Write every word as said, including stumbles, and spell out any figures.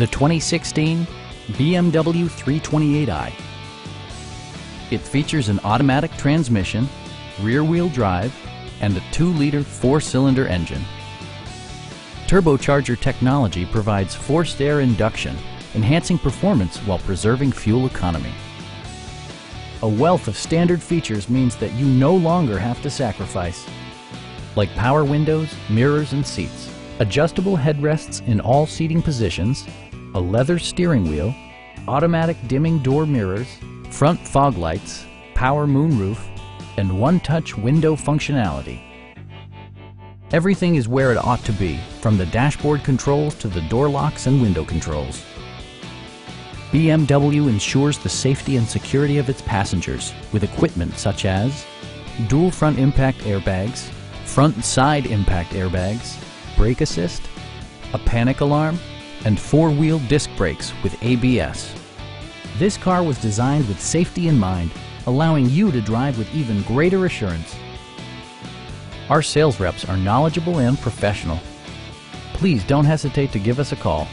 the twenty sixteen B M W three twenty-eight i. It features an automatic transmission, rear-wheel drive, and a two liter four cylinder engine. Turbocharger technology provides forced air induction, enhancing performance while preserving fuel economy. A wealth of standard features means that you no longer have to sacrifice, like power windows, mirrors, and seats, adjustable headrests in all seating positions, a leather steering wheel, automatic dimming door mirrors, front fog lights, power moonroof, and one-touch window functionality. Everything is where it ought to be, from the dashboard controls to the door locks and window controls. B M W ensures the safety and security of its passengers with equipment such as dual front impact airbags, front and side impact airbags, brake assist, a panic alarm, and four-wheel disc brakes with A B S. This car was designed with safety in mind, allowing you to drive with even greater assurance. Our sales reps are knowledgeable and professional. Please don't hesitate to give us a call.